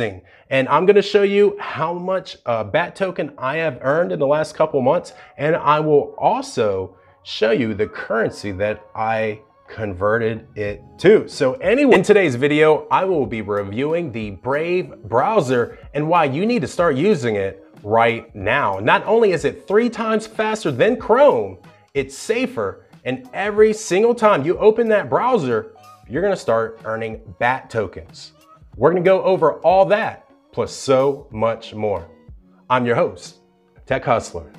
investing, and I'm going to show you how much BAT token I have earned in the last couple months, and I will also show you the currency that I converted it to. So anyway, in today's video, I will be reviewing the Brave browser and why you need to start using it right now. Not only is it 3 times faster than Chrome, it's safer, and every single time you open that browser, you're gonna start earning BAT tokens. We're gonna go over all that, plus so much more. I'm your host, Tech Hustler.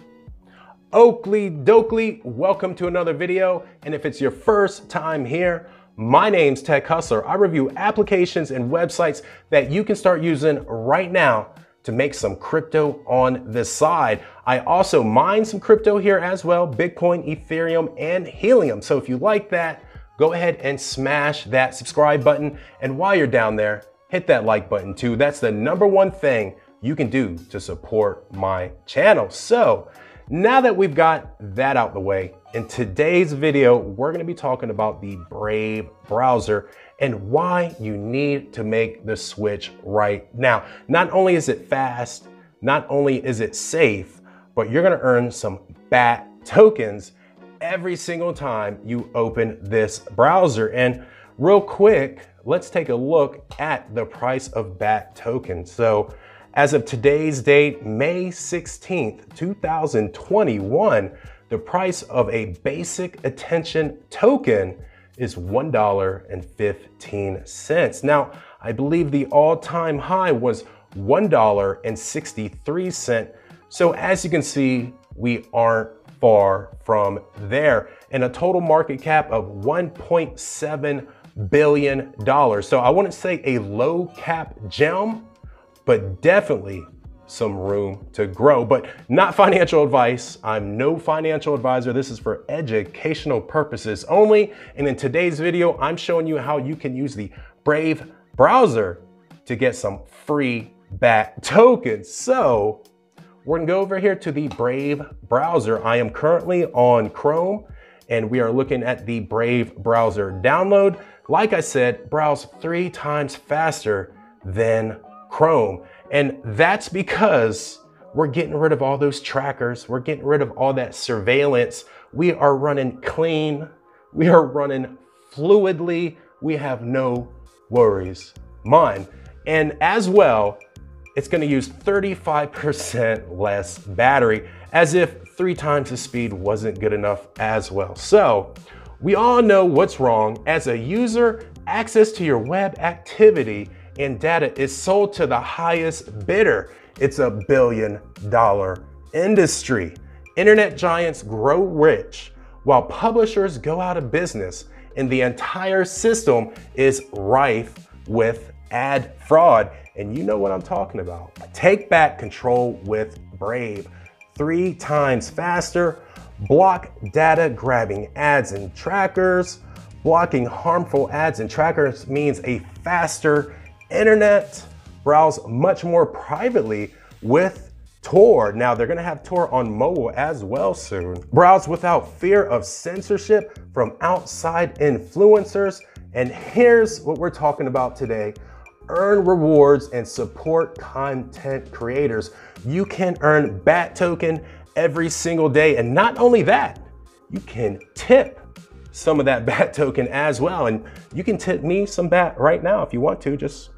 Oakley Dokley, welcome to another video. And if it's your first time here, my name's Tech Hustler. I review applications and websites that you can start using right now to make some crypto on the side. I also mine some crypto here as well, Bitcoin, Ethereum, and Helium. So if you like that, go ahead and smash that subscribe button. And while you're down there, hit that like button too. That's the #1 thing you can do to support my channel. So, now that we've got that out the way, in today's video, we're gonna be talking about the Brave browser and why you need to make the switch right now. Not only is it fast, not only is it safe, but you're gonna earn some BAT tokens every single time you open this browser. And real quick, let's take a look at the price of BAT tokens. So, as of today's date, May 16th, 2021, the price of a basic attention token is $1.15. Now, I believe the all-time high was $1.63. So as you can see, we aren't far from there, and a total market cap of $1.7 billion. So I wouldn't say a low cap gem, but definitely some room to grow. But not financial advice. I'm no financial advisor. This is for educational purposes only. And in today's video, I'm showing you how you can use the Brave browser to get some free BAT tokens. So we're gonna go over here to the Brave browser. I am currently on Chrome, and we are looking at the Brave browser download. Like I said, browse 3 times faster than Chrome. And that's because we're getting rid of all those trackers. We're getting rid of all that surveillance. We are running clean. We are running fluidly. We have no worries, mine. And as well, it's gonna use 35% less battery, as if 3 times the speed wasn't good enough as well. So we all know what's wrong. As a user, access to your web activity and data is sold to the highest bidder. It's a billion-dollar industry. Internet giants grow rich while publishers go out of business, and the entire system is rife with ad fraud. And you know what I'm talking about. Take back control with Brave. 3 times faster, block data-grabbing ads and trackers. Blocking harmful ads and trackers means a faster internet. Browse much more privately with Tor. Now they're gonna have Tor on mobile as well soon. Browse without fear of censorship from outside influencers. And here's what we're talking about today. Earn rewards and support content creators. You can earn BAT token every single day. And not only that, you can tip some of that BAT token as well. And you can tip me some BAT right now if you want to, just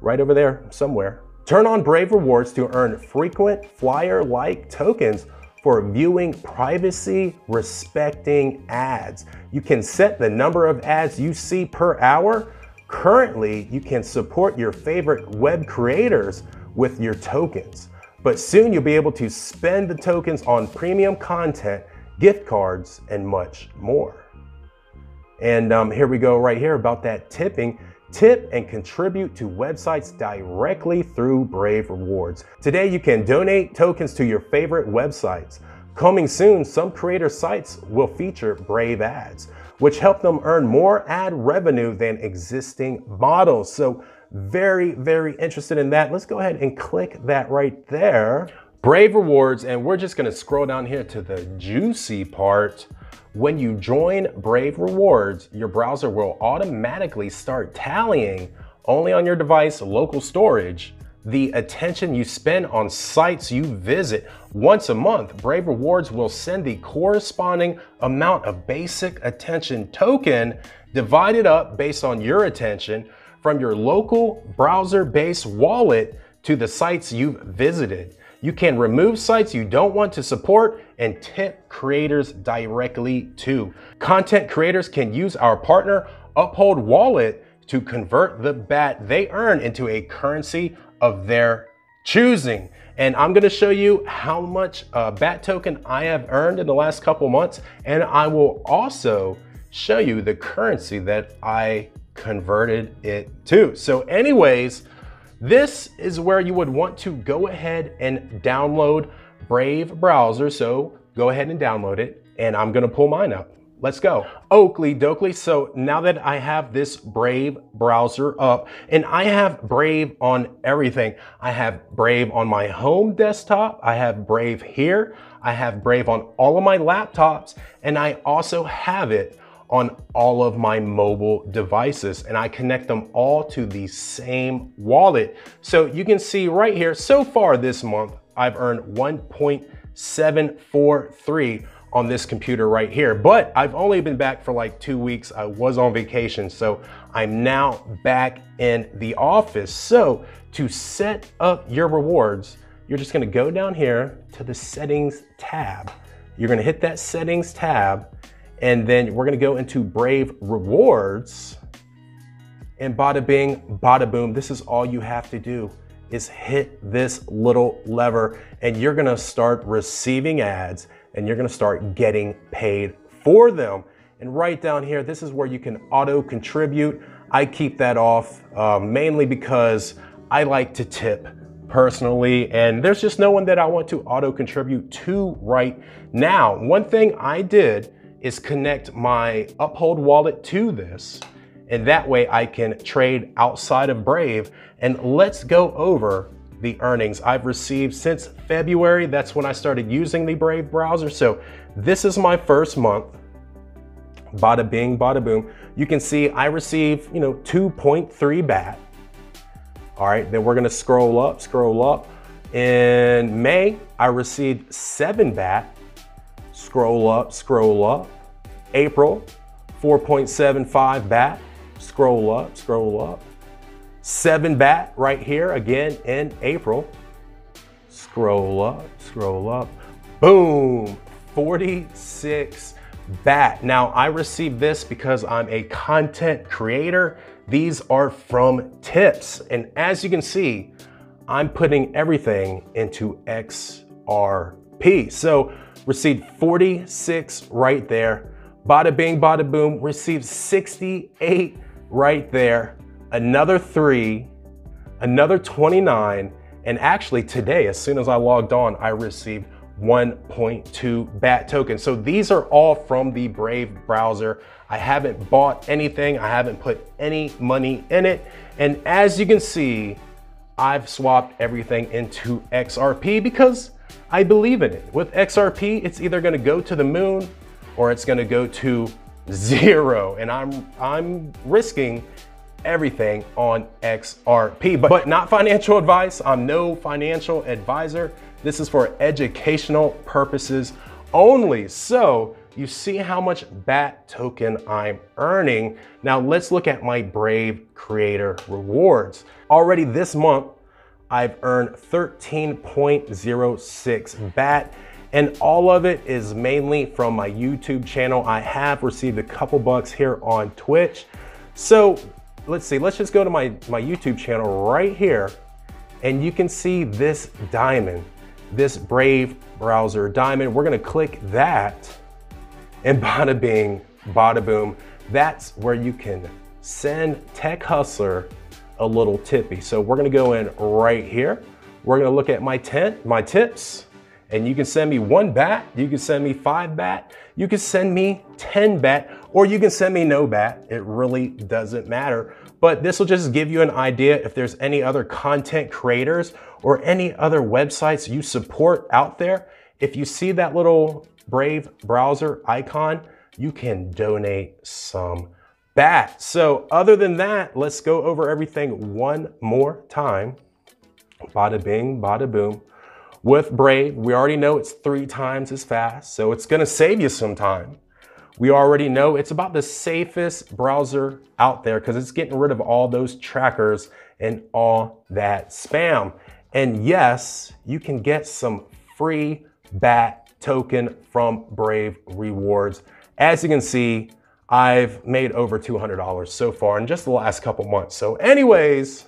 right over there somewhere. Turn on Brave Rewards to earn frequent flyer-like tokens for viewing privacy-respecting ads. You can set the number of ads you see per hour. Currently, you can support your favorite web creators with your tokens, but soon you'll be able to spend the tokens on premium content, gift cards, and much more. And here we go right here about that tipping. Tip and contribute to websites directly through Brave Rewards. Today, you can donate tokens to your favorite websites. Coming soon, some creator sites will feature Brave ads, which help them earn more ad revenue than existing models. So very, very interested in that. Let's go ahead and click that right there. Brave Rewards, and we're just gonna scroll down here to the juicy part. When you join Brave Rewards, your browser will automatically start tallying only on your device, local storage, the attention you spend on sites you visit. Once a month, Brave Rewards will send the corresponding amount of basic attention token divided up based on your attention from your local browser-based wallet to the sites you've visited. You can remove sites you don't want to support and tip creators directly too. Content creators can use our partner Uphold Wallet to convert the BAT they earn into a currency of their choosing. And I'm gonna show you how much BAT token I have earned in the last couple months, and I will also show you the currency that I converted it to. So anyways, this is where you would want to go ahead and download Brave Browser. So go ahead and download it, and I'm gonna pull mine up. Let's go. Oakley Dokley. So now that I have this Brave browser up, and I have Brave on everything. I have Brave on my home desktop. I have Brave here. I have Brave on all of my laptops, and I also have it on all of my mobile devices, and I connect them all to the same wallet. So you can see right here, so far this month, I've earned 1.743 on this computer right here, but I've only been back for like 2 weeks. I was on vacation, so I'm now back in the office. So to set up your rewards, you're just gonna go down here to the settings tab. You're gonna hit that settings tab, and then we're gonna go into Brave Rewards, and bada bing, bada boom. This is all you have to do is hit this little lever, and you're gonna start receiving ads, and you're gonna start getting paid for them. And right down here, this is where you can auto contribute. I keep that off mainly because I like to tip personally, and there's just no one that I want to auto contribute to right now. One thing I did is connect my Uphold wallet to this, and that way I can trade outside of Brave. And let's go over the earnings I've received since February. That's when I started using the Brave browser. So this is my first month. Bada bing, bada boom. You can see I received, 2.3 BAT. All right, then we're gonna scroll up. In May, I received 7 BAT. Scroll up. April, 4.75 BAT. Scroll up. 7 BAT right here again in April. Scroll up. Boom, 46 BAT. Now I received this because I'm a content creator. These are from tips. And as you can see, I'm putting everything into XRP. So received 46 right there. Bada bing, bada boom, received 68 right there. Another 3, another 29. And actually today, as soon as I logged on, I received 1.2 BAT token. So these are all from the Brave browser. I haven't bought anything. I haven't put any money in it. And as you can see, I've swapped everything into XRP because I believe in it. With XRP, it's either gonna go to the moon or it's gonna go to zero. And I'm risking everything on XRP, but not financial advice. I'm no financial advisor. This is for educational purposes only. So you see how much BAT token I'm earning. Now let's look at my Brave creator rewards. Already this month, I've earned 13.06 BAT, and all of it is mainly from my YouTube channel. I have received a couple bucks here on Twitch. So let's see, let's just go to my YouTube channel right here, and you can see this diamond, this Brave browser diamond. We're gonna click that, and bada bing, bada boom. That's where you can send Tech Hustler a little tippy. So we're gonna go in right here. We're gonna look at my tips, and you can send me 1 BAT, you can send me 5 BAT, you can send me 10 BAT, or you can send me no BAT. It really doesn't matter. But this will just give you an idea if there's any other content creators or any other websites you support out there. If you see that little Brave browser icon, you can donate some BAT. So other than that, let's go over everything one more time. Bada bing, bada boom. With Brave, we already know it's 3 times as fast, so it's gonna save you some time. We already know it's about the safest browser out there because it's getting rid of all those trackers and all that spam. And yes, you can get some free BAT token from Brave Rewards. As you can see, I've made over $200 so far in just the last couple months. So anyways,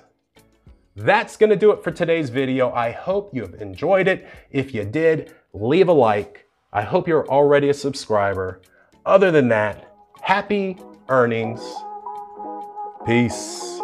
that's gonna do it for today's video. I hope you've enjoyed it. If you did, leave a like. I hope you're already a subscriber. Other than that, happy earnings. Peace.